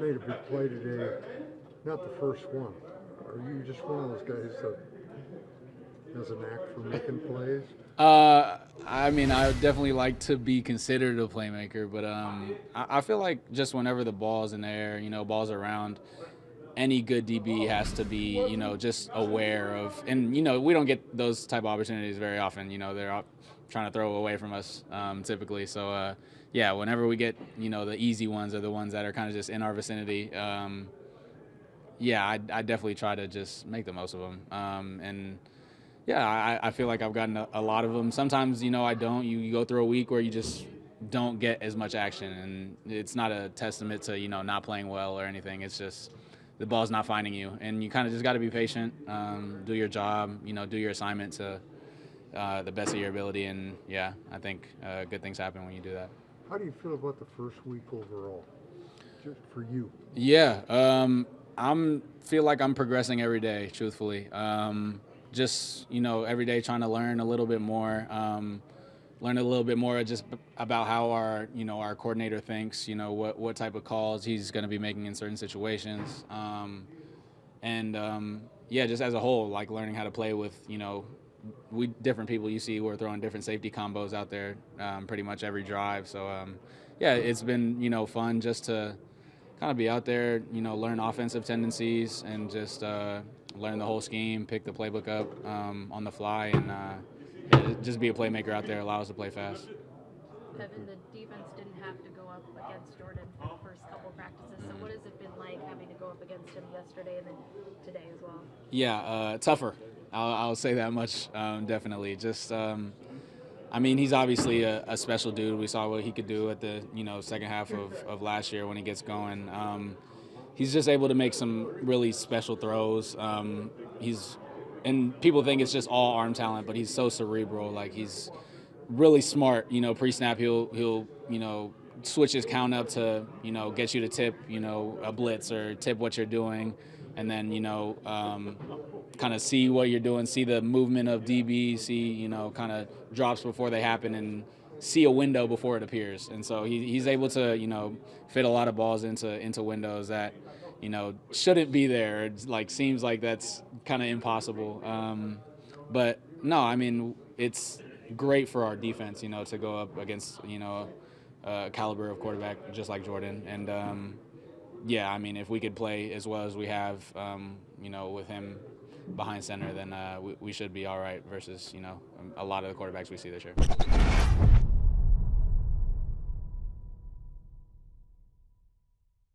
made a big play today, not the first one. Are you just one of those guys that has an knack for making plays? I mean, I would definitely like to be considered a playmaker, but I feel like just whenever the ball's in the air, you know, ball's around, any good DB has to be, you know, just aware of. And, you know, we don't get those type of opportunities very often. You know, they're all trying to throw away from us typically. So, yeah, whenever we get, you know, the easy ones are the ones that are kind of just in our vicinity. Yeah, I definitely try to just make the most of them. And, yeah, I feel like I've gotten a lot of them. Sometimes, you know, I don't. You go through a week where you just don't get as much action. And it's not a testament to, you know, not playing well or anything. It's just the ball's not finding you. And you kind of just got to be patient, do your job, you know, do your assignment to the best of your ability. And, yeah, I think good things happen when you do that. How do you feel about the first week overall, just for you? Yeah, I feel like I'm progressing every day, truthfully. Just, you know, every day trying to learn a little bit more, learn a little bit more just about how our, you know, our coordinator thinks, you know, what type of calls he's going to be making in certain situations. Yeah, just as a whole, like learning how to play with, you know, different people you see. We're throwing different safety combos out there pretty much every drive. So, yeah, it's been, you know, fun just to kind of be out there, you know, learn offensive tendencies and just learn the whole scheme, pick the playbook up on the fly, and just be a playmaker out there, allow us to play fast. Kevin, the defense didn't have to go up against Jordan for the first couple practices, so what has it been like having to go up against him yesterday and then today as well? Yeah, tougher. I'll say that much, definitely. Just, I mean, he's obviously a special dude. We saw what he could do at the, you know, second half of last year when he gets going. He's just able to make some really special throws. And people think it's just all arm talent, but he's so cerebral. Like, he's really smart. You know, pre-snap, he'll you know, switch his count up to, you know, get you to tip, you know, a blitz or tip what you're doing, and then, you know, kind of see what you're doing, see the movement of DB, see, you know, kind of drops before they happen and see a window before it appears. And so he's able to, you know, fit a lot of balls into windows that, you know, shouldn't be there. It's like, seems like that's kind of impossible. But no, I mean, it's great for our defense, you know, to go up against, you know, a caliber of quarterback just like Jordan. And, yeah, I mean, if we could play as well as we have, you know, with him behind center, then we should be all right versus, you know, a lot of the quarterbacks we see this year.